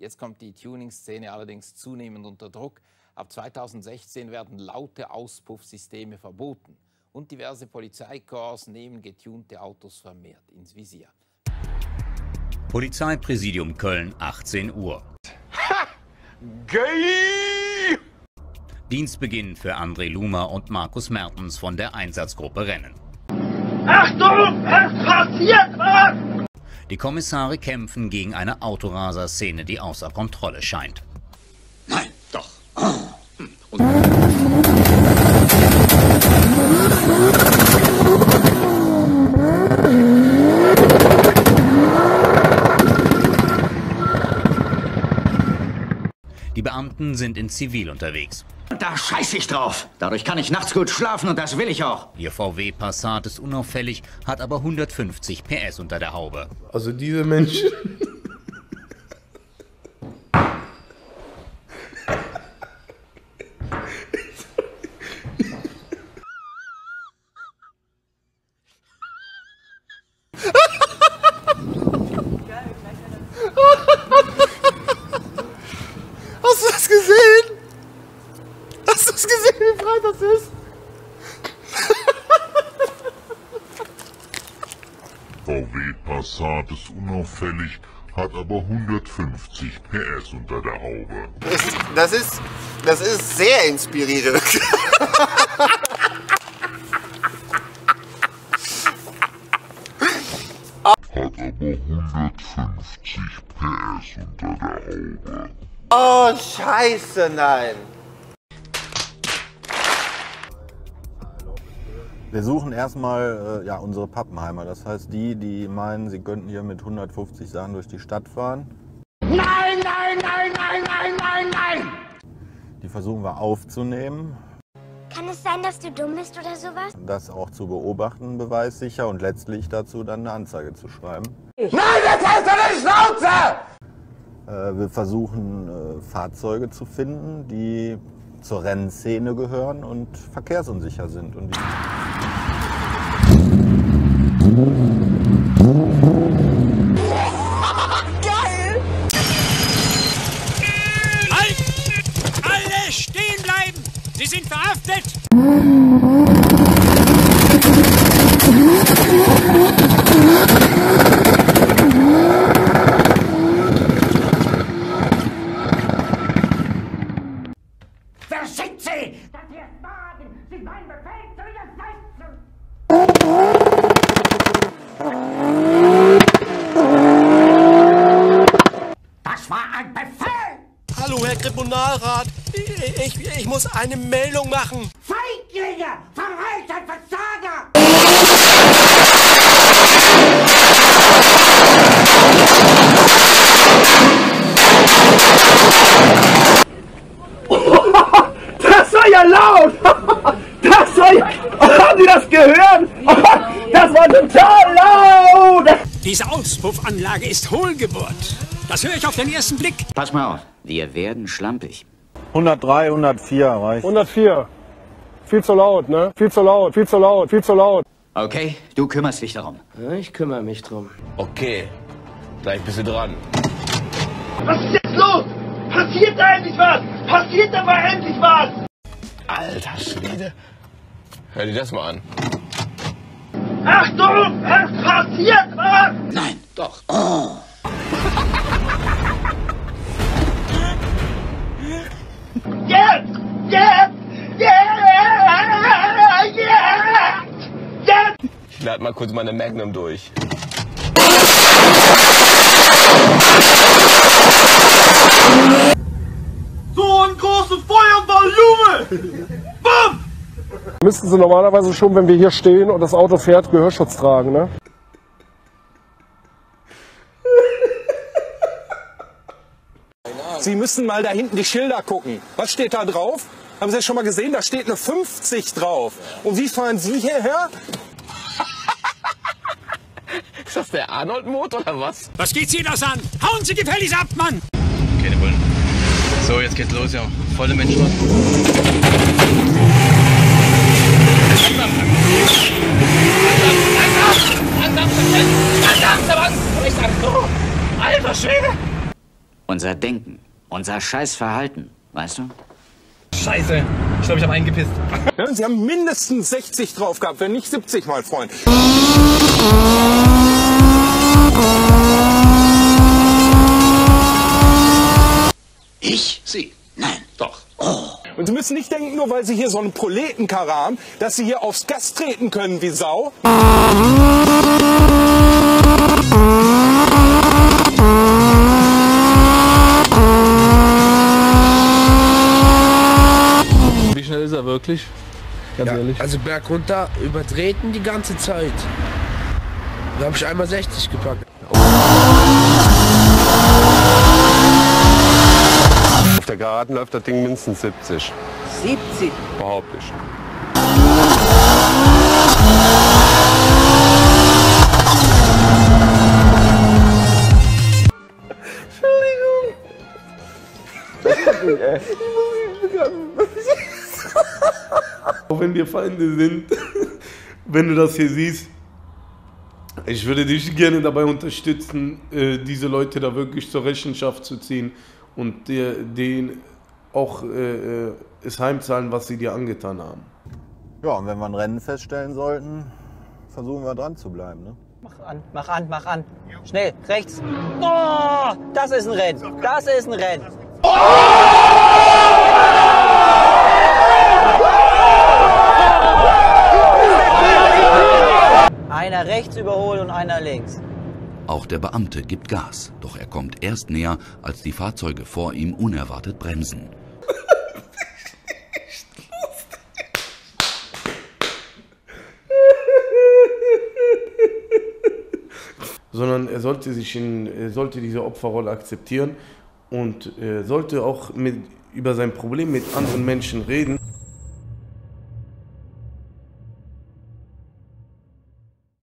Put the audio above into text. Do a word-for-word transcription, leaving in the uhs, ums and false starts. Jetzt kommt die Tuning-Szene allerdings zunehmend unter Druck. Ab zweitausendsechzehn werden laute Auspuffsysteme verboten. Und diverse Polizeikorps nehmen getunte Autos vermehrt ins Visier. Polizeipräsidium Köln, achtzehn Uhr. Ha! Geil! Dienstbeginn für André Luhmer und Markus Mertens von der Einsatzgruppe Rennen. Achtung, es passiert was! Die Kommissare kämpfen gegen eine Autoraser-Szene, die außer Kontrolle scheint. Nein, doch. Und die Beamten sind in Zivil unterwegs. Da scheiß ich drauf. Dadurch kann ich nachts gut schlafen und das will ich auch. Ihr V W Passat ist unauffällig, hat aber hundertfünfzig P S unter der Haube. Also diese Menschen... Das ist. V W Passat ist unauffällig, hat aber hundertfünfzig P S unter der Haube. Das ist, das ist sehr inspirierend. Hat aber hundertfünfzig P S unter der Haube. Oh, scheiße, nein. Wir suchen erstmal äh, ja, unsere Pappenheimer, das heißt die, die meinen, sie könnten hier mit hundertfünfzig Sachen durch die Stadt fahren. Nein, nein, nein, nein, nein, nein, nein! Die versuchen wir aufzunehmen. Kann es sein, dass du dumm bist oder sowas? Das auch zu beobachten, beweissicher und letztlich dazu dann eine Anzeige zu schreiben. Ich. Nein, das heißt doch eine Schnauze! Äh, wir versuchen äh, Fahrzeuge zu finden, die zur Rennszene gehören und verkehrsunsicher sind. Und die geil! Halt! Alle stehen bleiben! Sie sind verhaftet! Verschickt sie! Das hier ist Wagen! Sie meinen Befehl zu widersetzen! Tribunalrat, ich, ich, ich muss eine Meldung machen. Feiglinge, Verräter, Versager! Das war ja laut! Das war ja... Oh, haben Sie das gehört? Oh, das war total laut! Diese Auspuffanlage ist Hohlgeburt. Das höre ich auf den ersten Blick. Pass mal auf, wir werden schlampig. hundertdrei, hundertvier reicht. hundertvier. Viel zu laut, ne? Viel zu laut, viel zu laut, viel zu laut. Okay, du kümmerst dich darum. Ich kümmere mich drum. Okay, gleich bist du dran. Was ist jetzt los? Passiert da endlich was? Passiert da mal endlich was? Alter Schwede. Hör dir das mal an. Achtung, es passiert was? Nein, doch. Oh. Yes! Yes! Yes! Yes! Yes! Ich lade mal kurz meine Magnum durch. So ein großes Feuervolumen! Bam! Müssten Sie normalerweise schon, wenn wir hier stehen und das Auto fährt, Gehörschutz tragen, ne? Sie müssen mal da hinten die Schilder gucken. Was steht da drauf? Haben Sie das schon mal gesehen? Da steht eine fünfzig drauf. Und wie fahren Sie hierher? Ist das der Arnold-Motor oder was? Was geht's Ihnen das an? Hauen Sie gefälligst ab, Mann! Okay, die wollen. So, jetzt geht's los, ja. Volle Menschen. Alter Schwede! Unser Denken, unser Scheißverhalten, weißt du? Scheiße, ich glaube, ich habe einen gepisst. Ja, Sie haben mindestens sechzig drauf gehabt, wenn nicht siebzig, mein Freund. Ich? Sie? Nein. Doch. Oh. Und Sie müssen nicht denken, nur weil Sie hier so einen Proletenkarre haben, dass Sie hier aufs Gas treten können wie Sau. Wie schnell ist er wirklich? Ganz ja, ehrlich. Also bergunter übertreten die ganze Zeit. Da habe ich einmal sechzig gepackt. Oh. Auf der Geraden läuft das Ding mindestens siebzig. siebzig? Behaupte ich. Entschuldigung. Auch wenn wir Feinde sind, wenn du das hier siehst, ich würde dich gerne dabei unterstützen, diese Leute da wirklich zur Rechenschaft zu ziehen und denen auch es heimzahlen, was sie dir angetan haben. Ja, und wenn wir ein Rennen feststellen sollten, versuchen wir dran zu bleiben, ne? Mach an, mach an, mach an. Schnell, rechts. Oh, das ist ein Rennen. Das ist ein Rennen. Einer rechts überholen und einer links. Auch der Beamte gibt Gas, doch er kommt erst näher, als die Fahrzeuge vor ihm unerwartet bremsen. Sondern er sollte, sich in, er sollte diese Opferrolle akzeptieren und sollte auch mit, über sein Problem mit anderen Menschen reden.